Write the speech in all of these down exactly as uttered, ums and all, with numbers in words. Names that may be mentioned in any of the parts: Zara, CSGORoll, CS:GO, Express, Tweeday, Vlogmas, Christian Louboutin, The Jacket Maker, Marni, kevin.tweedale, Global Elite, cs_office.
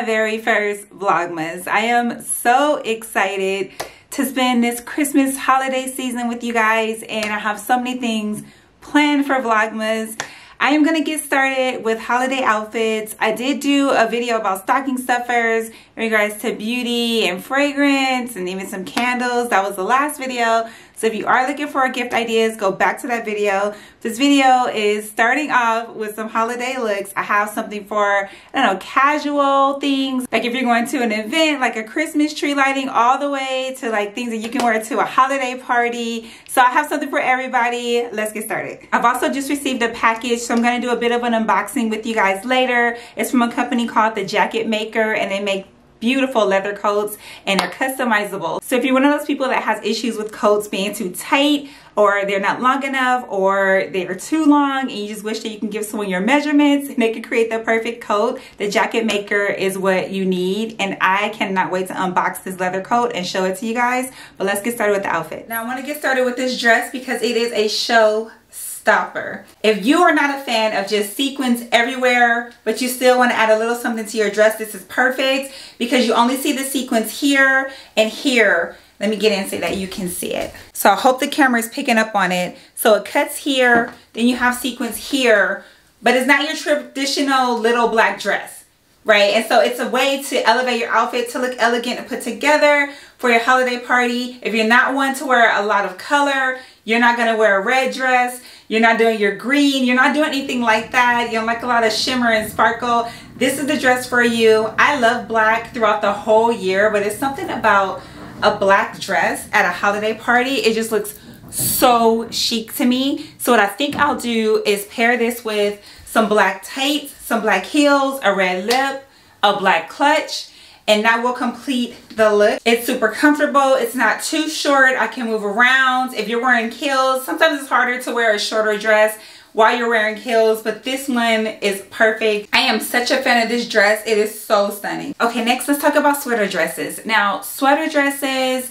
my very first Vlogmas. I am so excited to spend this Christmas holiday season with you guys, and I have so many things planned for Vlogmas. I am gonna get started with holiday outfits. I did do a video about stocking stuffers in regards to beauty and fragrance and even some candles. That was the last video. So if you are looking for gift ideas, go back to that video. This video is starting off with some holiday looks. I have something for, I don't know, casual things. Like if you're going to an event, like a Christmas tree lighting, all the way to like things that you can wear to a holiday party. So I have something for everybody. Let's get started. I've also just received a package, so I'm gonna do a bit of an unboxing with you guys later. It's from a company called The Jacket Maker, and they make beautiful leather coats and are customizable. So if you're one of those people that has issues with coats being too tight, or they're not long enough, or they are too long, and you just wish that you can give someone your measurements and they can create the perfect coat, the Jacket Maker is what you need. And I cannot wait to unbox this leather coat and show it to you guys. But let's get started with the outfit. Now I want to get started with this dress because it is a show stopper. If you are not a fan of just sequins everywhere, but you still want to add a little something to your dress, this is perfect because you only see the sequins here and here. Let me get in so that you can see it. So I hope the camera is picking up on it. So it cuts here, then you have sequins here, but it's not your traditional little black dress, right? And so it's a way to elevate your outfit to look elegant and put together for your holiday party. If you're not one to wear a lot of color, you're not gonna wear a red dress, you're not doing your green, you're not doing anything like that, you don't like a lot of shimmer and sparkle, this is the dress for you. I love black throughout the whole year, but it's something about a black dress at a holiday party, it just looks so chic to me. So what I think I'll do is pair this with some black tights, some black heels, a red lip, a black clutch, and that will complete the look. It's super comfortable. It's not too short. I can move around. If you're wearing heels, sometimes it's harder to wear a shorter dress while you're wearing heels, but this one is perfect. I am such a fan of this dress. It is so stunning. Okay, next let's talk about sweater dresses. Now, sweater dresses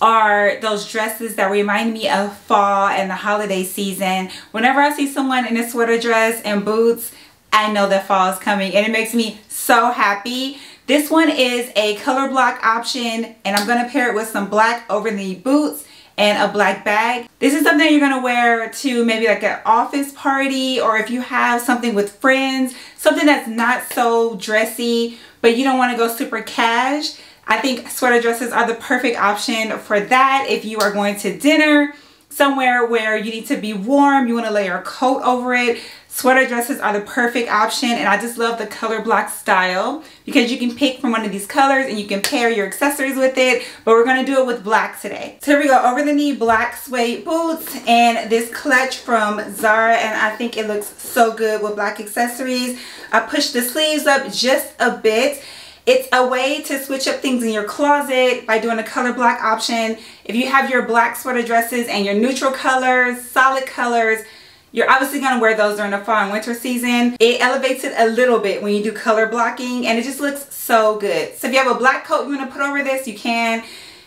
are those dresses that remind me of fall and the holiday season. Whenever I see someone in a sweater dress and boots, I know that fall is coming, and it makes me so happy. This one is a color block option, and I'm gonna pair it with some black over the boots and a black bag. This is something you're gonna wear to maybe like an office party, or if you have something with friends, something that's not so dressy, but you don't wanna go super cash. I think sweater dresses are the perfect option for that. If you are going to dinner somewhere where you need to be warm, you wanna layer a coat over it, sweater dresses are the perfect option, and I just love the color block style because you can pick from one of these colors and you can pair your accessories with it, but we're gonna do it with black today. So here we go, over the knee black suede boots and this clutch from Zara, and I think it looks so good with black accessories. I pushed the sleeves up just a bit. It's a way to switch up things in your closet by doing a color block option. If you have your black sweater dresses and your neutral colors, solid colors, you're obviously gonna wear those during the fall and winter season. It elevates it a little bit when you do color blocking, and it just looks so good. So if you have a black coat you wanna put over this, you can.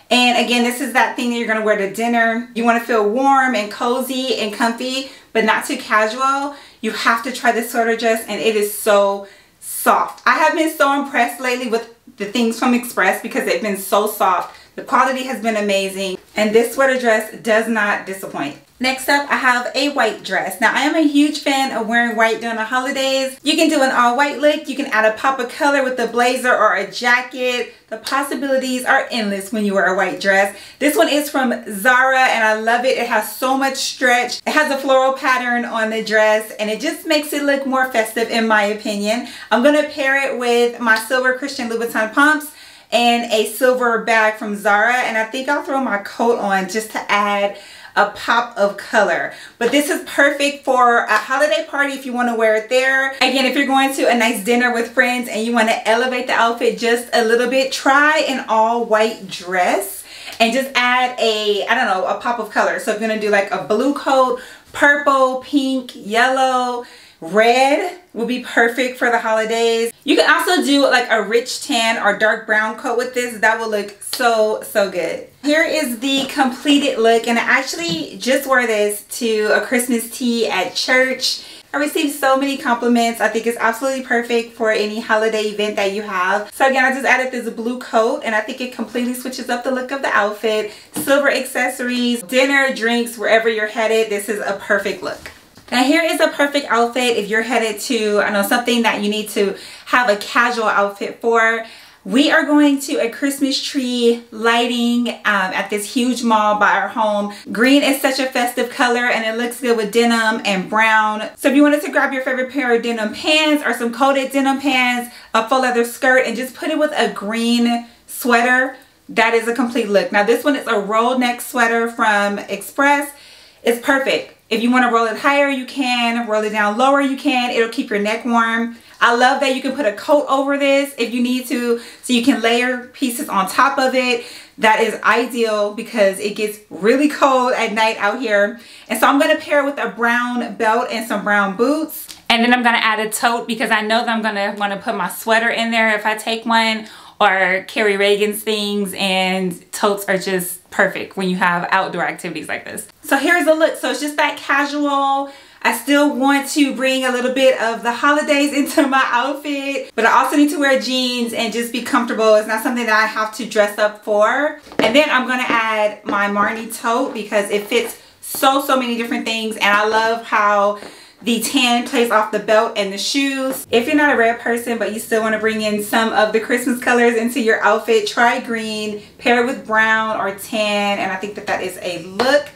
And again, this is that thing that you're gonna wear to dinner. You wanna feel warm and cozy and comfy, but not too casual. You have to try this sweater dress, and it is so soft. I have been so impressed lately with the things from Express because they've been so soft. The quality has been amazing, and this sweater dress does not disappoint. Next up, I have a white dress. Now, I am a huge fan of wearing white during the holidays. You can do an all white look. You can add a pop of color with a blazer or a jacket. The possibilities are endless when you wear a white dress. This one is from Zara, and I love it. It has so much stretch. It has a floral pattern on the dress, and it just makes it look more festive in my opinion. I'm gonna pair it with my silver Christian Louboutin pumps and a silver bag from Zara, and I think I'll throw my coat on just to add a pop of color. But this is perfect for a holiday party if you want to wear it there. Again, if you're going to a nice dinner with friends and you want to elevate the outfit just a little bit, try an all white dress and just add a, I don't know, a pop of color. So if you're going to do like a blue coat, purple, pink, yellow, red will be perfect for the holidays. You can also do like a rich tan or dark brown coat with this. That will look so, so good. Here is the completed look, and I actually just wore this to a Christmas tea at church. I received so many compliments. I think it's absolutely perfect for any holiday event that you have. So again, I just added this blue coat and I think it completely switches up the look of the outfit. Silver accessories, dinner, drinks, wherever you're headed, this is a perfect look. Now here is a perfect outfit if you're headed to, I know, something that you need to have a casual outfit for. We are going to a Christmas tree lighting um, at this huge mall by our home. Green is such a festive color and it looks good with denim and brown. So if you wanted to grab your favorite pair of denim pants or some coated denim pants, a full leather skirt, and just put it with a green sweater, that is a complete look. Now this one is a rolled neck sweater from Express. It's perfect. If you want to roll it higher, you can. Roll it down lower, you can. It'll keep your neck warm. I love that you can put a coat over this if you need to, so you can layer pieces on top of it. That is ideal because it gets really cold at night out here. And so I'm going to pair it with a brown belt and some brown boots. And then I'm going to add a tote because I know that I'm going to want to put my sweater in there if I take one, or Carrie Reagan's things, and totes are just perfect when you have outdoor activities like this. So here's the look. So it's just that casual. I still want to bring a little bit of the holidays into my outfit, but I also need to wear jeans and just be comfortable. It's not something that I have to dress up for. And then I'm gonna add my Marni tote because it fits so, so many different things. And I love how the tan plays off the belt and the shoes. If you're not a red person, but you still want to bring in some of the Christmas colors into your outfit, try green, pair it with brown or tan, and I think that that is a look.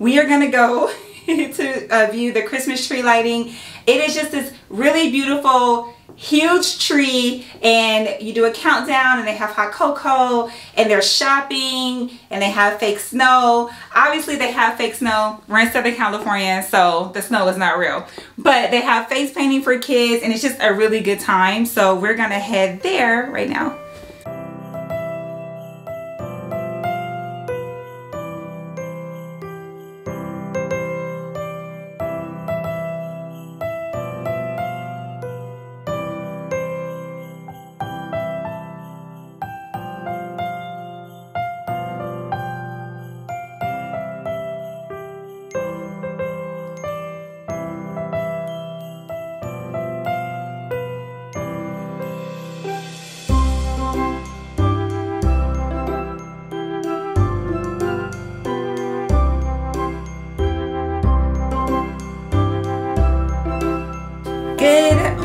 We are going to go to uh, view the Christmas tree lighting. It is just this really beautiful, huge tree, and you do a countdown, and they have hot cocoa, and they're shopping, and they have fake snow. Obviously they have fake snow. We're in Southern California, so the snow is not real, but they have face painting for kids, and it's just a really good time. So we're gonna head there right now.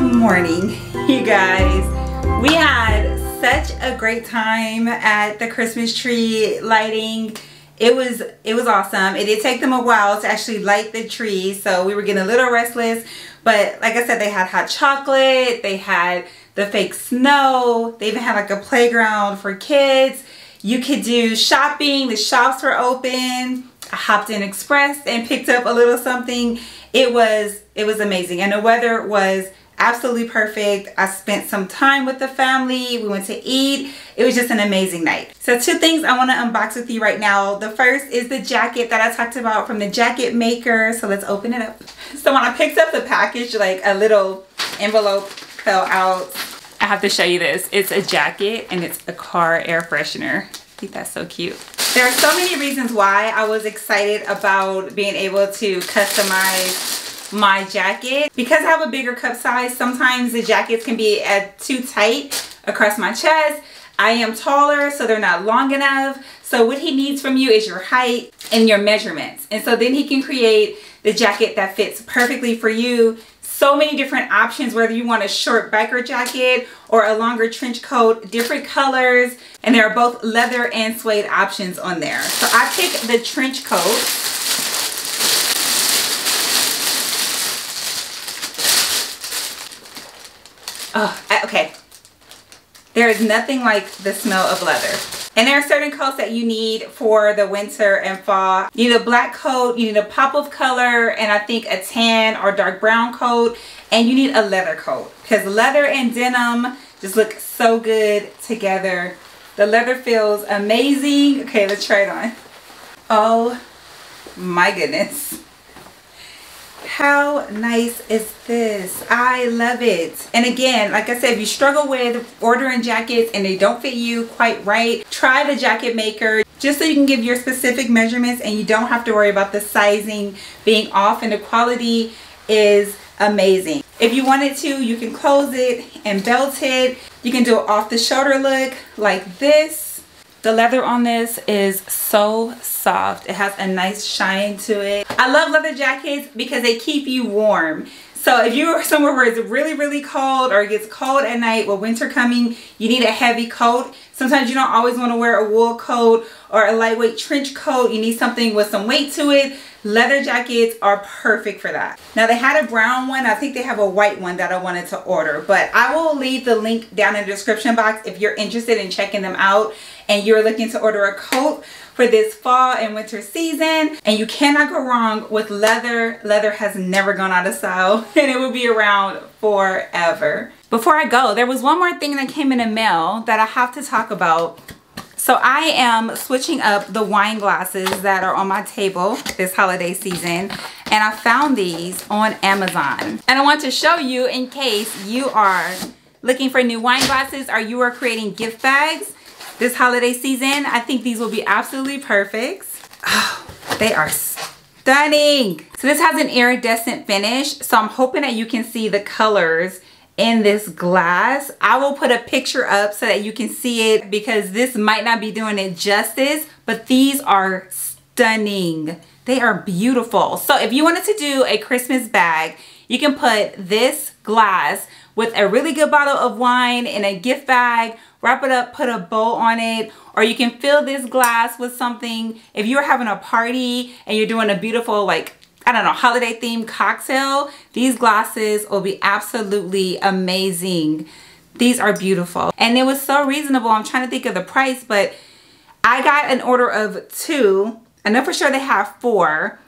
Morning, you guys. We had such a great time at the Christmas tree lighting. It was it was awesome. It did take them a while to actually light the tree, so we were getting a little restless. But like I said, they had hot chocolate, they had the fake snow, they even had like a playground for kids. You could do shopping, the shops were open. I hopped in Express and picked up a little something. It was it was amazing, and the weather was absolutely perfect. I spent some time with the family. We went to eat. It was just an amazing night. So two things I want to unbox with you right now. The first is the jacket that I talked about from The Jacket Maker. So let's open it up. So when I picked up the package, like a little envelope fell out. I have to show you this. It's a jacket and it's a car air freshener. I think that's so cute. There are so many reasons why I was excited about being able to customize my jacket. Because I have a bigger cup size, sometimes the jackets can be at too tight across my chest. I am taller, so they're not long enough. So what he needs from you is your height and your measurements. And so then he can create the jacket that fits perfectly for you. So many different options, whether you want a short biker jacket or a longer trench coat, different colors. And there are both leather and suede options on there. So I picked the trench coat. Oh, okay. There is nothing like the smell of leather. And there are certain coats that you need for the winter and fall. You need a black coat, you need a pop of color, and I think a tan or dark brown coat, and you need a leather coat because leather and denim just look so good together. The leather feels amazing. Okay, let's try it on. Oh my goodness. How nice is this? I love it. And again, like I said, if you struggle with ordering jackets and they don't fit you quite right, try the Jacket Maker just so you can give your specific measurements and you don't have to worry about the sizing being off, and the quality is amazing. If you wanted to, you can close it and belt it. You can do an off-the-shoulder look like this. The leather on this is so soft. It has a nice shine to it. I love leather jackets because they keep you warm. So if you're somewhere where it's really, really cold, or it gets cold at night with winter coming, you need a heavy coat. Sometimes you don't always want to wear a wool coat or a lightweight trench coat. You need something with some weight to it. Leather jackets are perfect for that. Now, they had a brown one. I think they have a white one that I wanted to order, but I will leave the link down in the description box if you're interested in checking them out and you're looking to order a coat for this fall and winter season. And you cannot go wrong with leather. Leather has never gone out of style, and it will be around forever. Before I go, there was one more thing that came in the mail that I have to talk about. So I am switching up the wine glasses that are on my table this holiday season, and I found these on Amazon. And I want to show you in case you are looking for new wine glasses or you are creating gift bags this holiday season. I think these will be absolutely perfect. Oh, they are stunning. So this has an iridescent finish, so I'm hoping that you can see the colors in this glass. I will put a picture up so that you can see it, because this might not be doing it justice, but these are stunning. They are beautiful. So if you wanted to do a Christmas bag, you can put this glass with a really good bottle of wine in a gift bag, wrap it up, put a bow on it, or you can fill this glass with something. If you're having a party and you're doing a beautiful, like, I don't know, holiday themed cocktail, these glasses will be absolutely amazing. These are beautiful. And it was so reasonable. I'm trying to think of the price, but I got an order of two. I know for sure they have four.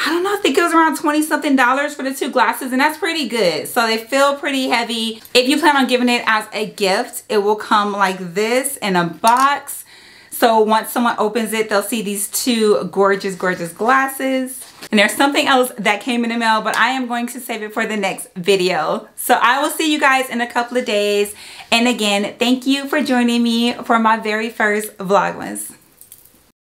I don't know, I think it was around twenty something dollars for the two glasses, and that's pretty good. So they feel pretty heavy. If you plan on giving it as a gift, it will come like this in a box. So once someone opens it, they'll see these two gorgeous, gorgeous glasses. And there's something else that came in the mail, but I am going to save it for the next video. So I will see you guys in a couple of days. And again, thank you for joining me for my very first Vlogmas.